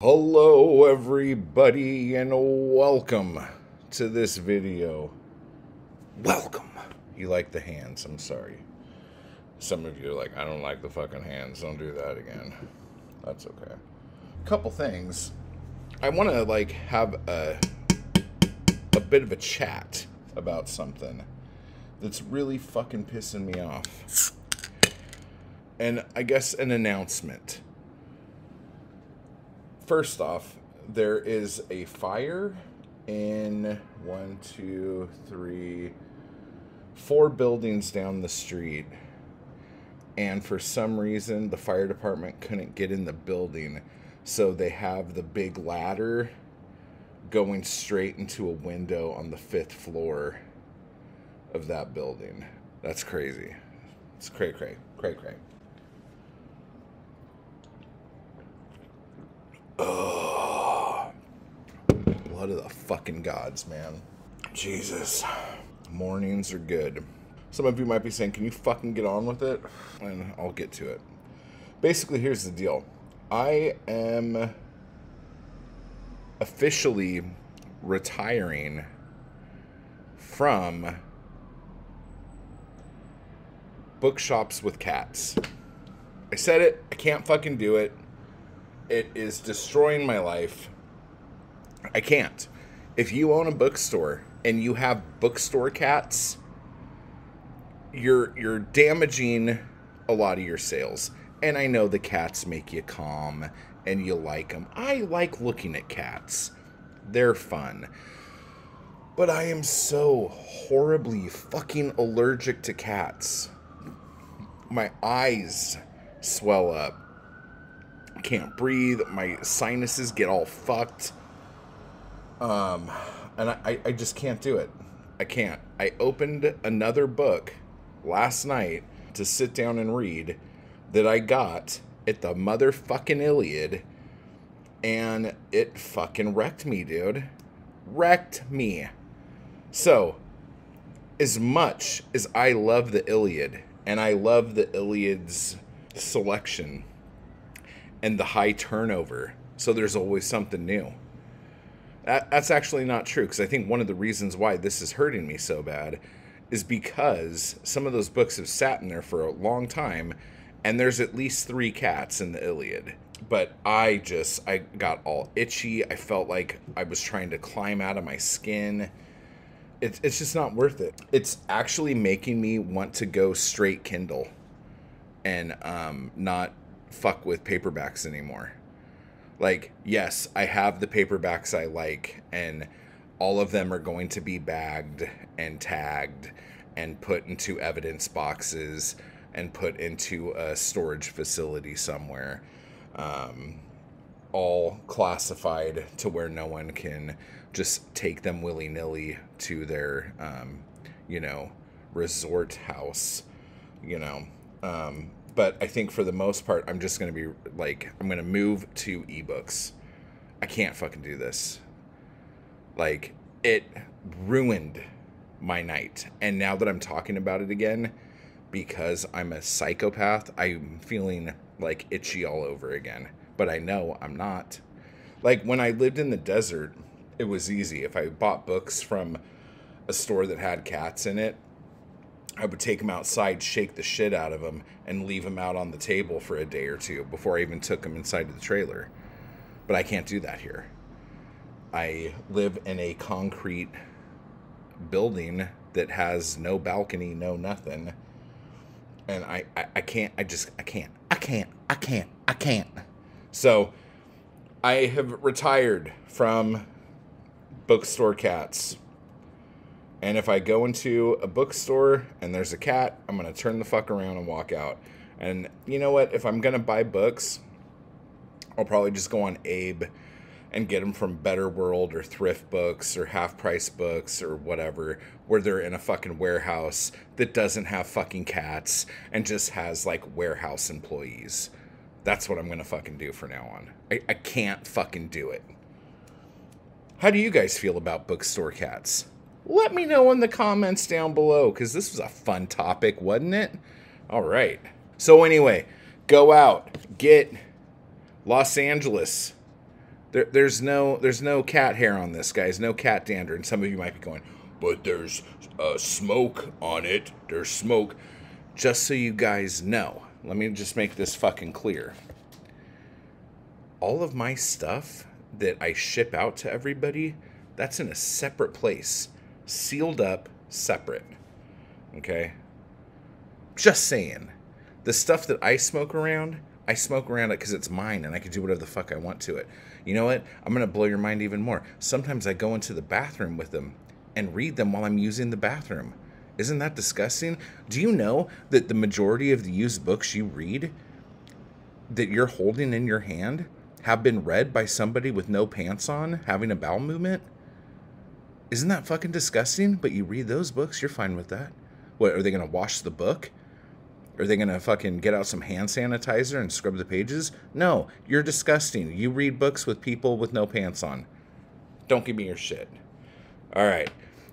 Hello everybody and welcome to this video. Welcome. You like the hands, I'm sorry. Some of you are like, I don't like the fucking hands, don't do that again. That's okay. A couple things. I want to like have a bit of a chat about something that's really fucking pissing me off. And I guess an announcement. First off, there is a fire in 4 buildings down the street. And for some reason, the fire department couldn't get in the building. So they have the big ladder going straight into a window on the 5th floor of that building. That's crazy. It's cray cray. Oh, blood of the fucking gods, man. Jesus. Mornings are good. Some of you might be saying, can you fucking get on with it? And I'll get to it. Basically, here's the deal. I am officially retiring from bookshops with cats. I said it. I can't fucking do it. It is destroying my life. I can't. If you own a bookstore and you have bookstore cats, you're damaging a lot of your sales. And I know the cats make you calm and you like them. I like looking at cats. They're fun. But I am so horribly fucking allergic to cats. My eyes swell up. Can't breathe, my sinuses get all fucked, and I just can't do it. I can't. I opened another book last night to sit down and read that I got at the motherfucking Iliad, and it fucking wrecked me, dude. Wrecked me. So, as much as I love the Iliad, and I love the Iliad's selection, and the high turnover, so there's always something new. That's actually not true, because I think one of the reasons why this is hurting me so bad is because some of those books have sat in there for a long time, and there's at least 3 cats in the Iliad. But I got all itchy. I felt like I was trying to climb out of my skin. It's just not worth it. It's actually making me want to go straight Kindle and not fuck with paperbacks anymore. Like, yes, I have the paperbacks I like, and all of them are going to be bagged and tagged and put into evidence boxes and put into a storage facility somewhere, all classified to where no one can just take them willy-nilly to their you know, resort house, you know. But I think for the most part, I'm just going to be like, I'm going to move to ebooks. I can't fucking do this. Like, it ruined my night. And now that I'm talking about it again, because I'm a psychopath, I'm feeling like itchy all over again. But I know I'm not. Like, when I lived in the desert, it was easy. If I bought books from a store that had cats in it, I would take them outside, shake the shit out of them, and leave them out on the table for a day or two before I even took them inside of the trailer. But I can't do that here. I live in a concrete building that has no balcony, no nothing. And I can't, I just, I can't. So I have retired from bookstore cats. And if I go into a bookstore and there's a cat, I'm going to turn the fuck around and walk out. And you know what? If I'm going to buy books, I'll probably just go on Abe and get them from Better World or Thrift Books or Half Price Books or whatever, where they're in a fucking warehouse that doesn't have fucking cats and just has, like, warehouse employees. That's what I'm going to fucking do from now on. I can't fucking do it. How do you guys feel about bookstore cats? Let me know in the comments down below, because this was a fun topic, wasn't it? All right. So anyway, go out, get Los Angeles, There's no cat hair on this, guys. No cat dander. And some of you might be going, but there's smoke on it. There's smoke. Just so you guys know, let me just make this fucking clear. All of my stuff that I ship out to everybody, that's in a separate place. Sealed up, separate. Okay? Just saying. The stuff that I smoke around it because it's mine and I can do whatever the fuck I want to it. You know what? I'm going to blow your mind even more. Sometimes I go into the bathroom with them and read them while I'm using the bathroom. Isn't that disgusting? Do you know that the majority of the used books you read that you're holding in your hand have been read by somebody with no pants on, having a bowel movement? Isn't that fucking disgusting? But you read those books, you're fine with that. What, are they going to wash the book? Are they going to fucking get out some hand sanitizer and scrub the pages? No, you're disgusting. You read books with people with no pants on. Don't give me your shit. All right.